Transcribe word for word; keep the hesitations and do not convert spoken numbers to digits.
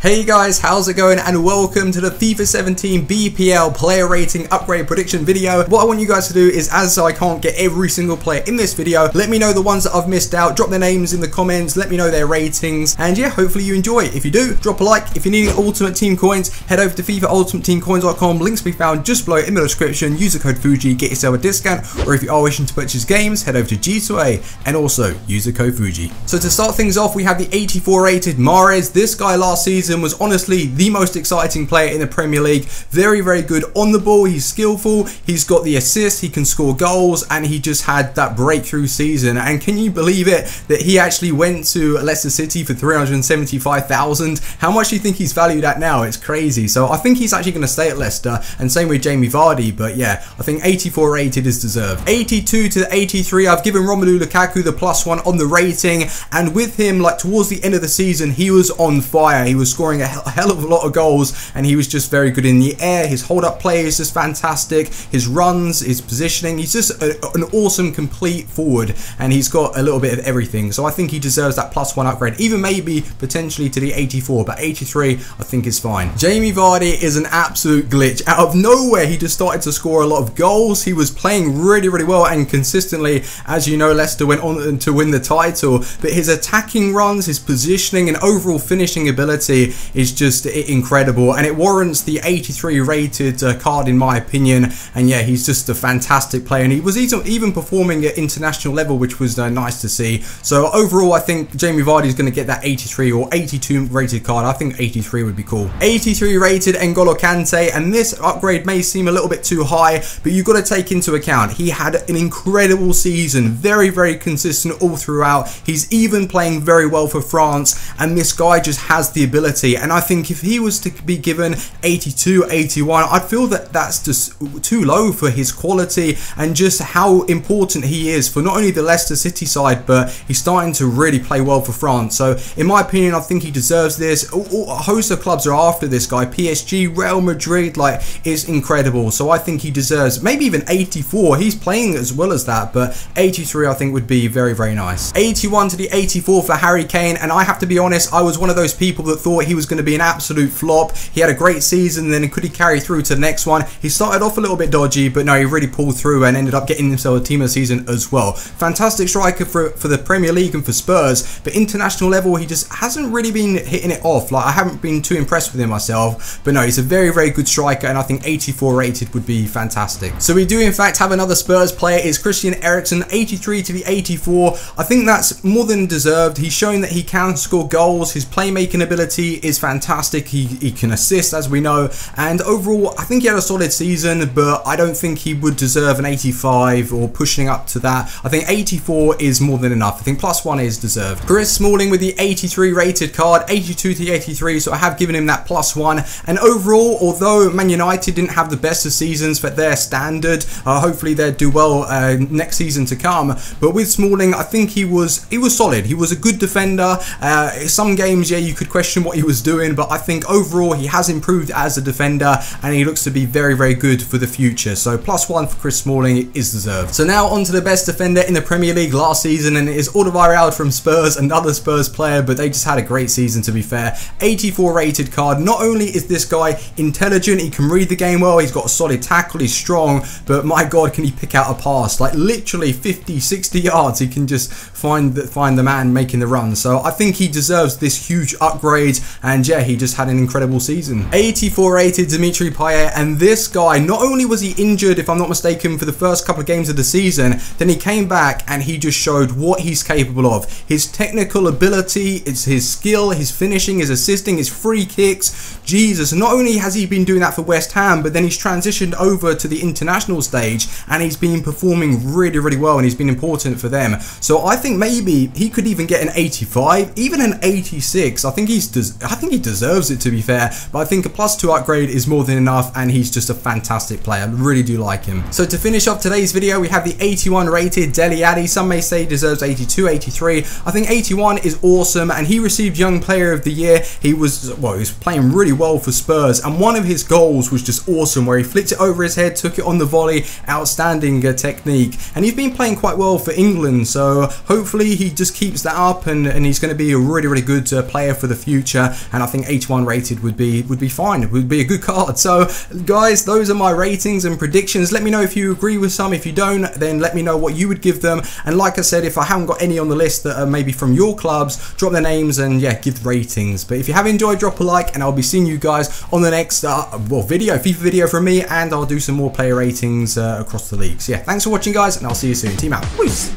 Hey guys, how's it going and welcome to the FIFA seventeen B P L player rating upgrade prediction video. What I want you guys to do is, as I can't get every single player in this video, let me know the ones that I've missed out, drop their names in the comments, let me know their ratings, and yeah, hopefully you enjoy. If you do, drop a like. If you're needing Ultimate Team Coins, head over to FIFA Ultimate Team Coins dot com, links will be found just below in the description, use the code Fuji, get yourself a discount, or if you are wishing to purchase games, head over to G two A and also use the code Fuji. So to start things off, we have the eighty-four rated Mares. This guy last season was honestly the most exciting player in the Premier League. Very, very good on the ball. He's skillful. He's got the assist. He can score goals, and he just had that breakthrough season. And can you believe it that he actually went to Leicester City for three hundred seventy-five thousand? How much do you think he's valued at now? It's crazy. So I think he's actually going to stay at Leicester. And same with Jamie Vardy. But yeah, I think eighty-four rated is deserved. eighty-two to eighty-three. I've given Romelu Lukaku the plus one on the rating, and with him, like towards the end of the season, he was on fire. He was scoring a hell of a lot of goals, and he was just very good in the air. His hold-up play is just fantastic. His runs, his positioning, he's just a, an awesome complete forward, and he's got a little bit of everything. So I think he deserves that plus one upgrade, even maybe potentially to the eighty-four, but eighty-three I think is fine. Jamie Vardy is an absolute glitch. Out of nowhere, he just started to score a lot of goals. He was playing really, really well and consistently. As you know, Leicester went on to win the title, but his attacking runs, his positioning, and overall finishing ability is just incredible, and it warrants the eighty-three rated uh, card in my opinion. And yeah, he's just a fantastic player, and he was even, even performing at international level, which was uh, nice to see. So overall, I think Jamie Vardy is going to get that eighty-three or eighty-two rated card. I think eighty-three would be cool. eighty-three rated N'Golo Kante, and this upgrade may seem a little bit too high, but you've got to take into account he had an incredible season, very, very consistent all throughout. He's even playing very well for France, and this guy just has the ability. And I think if he was to be given eighty-two, eighty-one, I'd feel that that's just too low for his quality and just how important he is for not only the Leicester City side, but he's starting to really play well for France. So in my opinion, I think he deserves this. A host of clubs are after this guy. P S G, Real Madrid, like, it's incredible. So I think he deserves maybe even eighty-four. He's playing as well as that, but eighty-three I think would be very, very nice. eighty-one to the eighty-four for Harry Kane, and I have to be honest, I was one of those people that thought he was going to be an absolute flop. He had a great season, then could he carry through to the next one? He started off a little bit dodgy, but no, he really pulled through and ended up getting himself a team of the season as well. Fantastic striker for, for the Premier League and for Spurs, but international level, he just hasn't really been hitting it off. Like, I haven't been too impressed with him myself, but no, he's a very, very good striker, and I think eighty-four rated would be fantastic. So we do in fact have another Spurs player. It's Christian Eriksen, eighty-three to the eighty-four. I think that's more than deserved. He's shown that he can score goals. His playmaking ability is fantastic. He, he can assist, as we know, and overall I think he had a solid season, but I don't think he would deserve an eighty-five or pushing up to that. I think eighty-four is more than enough. I think plus one is deserved. Chris Smalling with the eighty-three rated card, eighty-two to the eighty-three, so I have given him that plus one. And overall, although Man United didn't have the best of seasons for their standard, uh, hopefully they'll do well uh, next season to come, but with Smalling, I think he was he was solid. He was a good defender. Uh, some games, yeah, you could question what he was doing, but I think overall he has improved as a defender, and he looks to be very, very good for the future. So plus one for Chris Smalling is deserved. So now on to the best defender in the Premier League last season, and it is Alderweireld from Spurs, another Spurs player, but they just had a great season, to be fair. eighty-four rated card. Not only is this guy intelligent, he can read the game well, he's got a solid tackle, he's strong, but my god, can he pick out a pass, like literally fifty, sixty yards. He can just find the, find the man making the run. So I think he deserves this huge upgrade. And yeah, he just had an incredible season. eighty-four rated Dimitri Payet, and this guy, not only was he injured, if I'm not mistaken, for the first couple of games of the season, then he came back and he just showed what he's capable of. His technical ability, it's his skill, his finishing, his assisting, his free kicks. Jesus, not only has he been doing that for West Ham, but then he's transitioned over to the international stage, and he's been performing really, really well, and he's been important for them. So I think maybe he could even get an eighty-five, even an eighty-six. I think he's deserved I think he deserves it, to be fair, but I think a plus two upgrade is more than enough, and he's just a fantastic player. I really do like him. So to finish off today's video, we have the eighty-one rated Dele Alli. Some may say he deserves eighty-two, eighty-three. I think eighty-one is awesome, and he received Young Player of the Year. He was, well, he was playing really well for Spurs, and one of his goals was just awesome, where he flicked it over his head, took it on the volley. Outstanding uh, technique, and he's been playing quite well for England, so hopefully he just keeps that up, and, and he's going to be a really, really good uh, player for the future. there, and I think H one rated would be would be fine. It would be a good card. So guys, those are my ratings and predictions. Let me know if you agree with some. If you don't, then let me know what you would give them. And like I said, if I haven't got any on the list that are maybe from your clubs, drop their names and yeah, give ratings. But if you have enjoyed, drop a like, and I'll be seeing you guys on the next uh, well video, FIFA video from me, and I'll do some more player ratings uh, across the league. So yeah, thanks for watching guys, and I'll see you soon. Team out. Peace.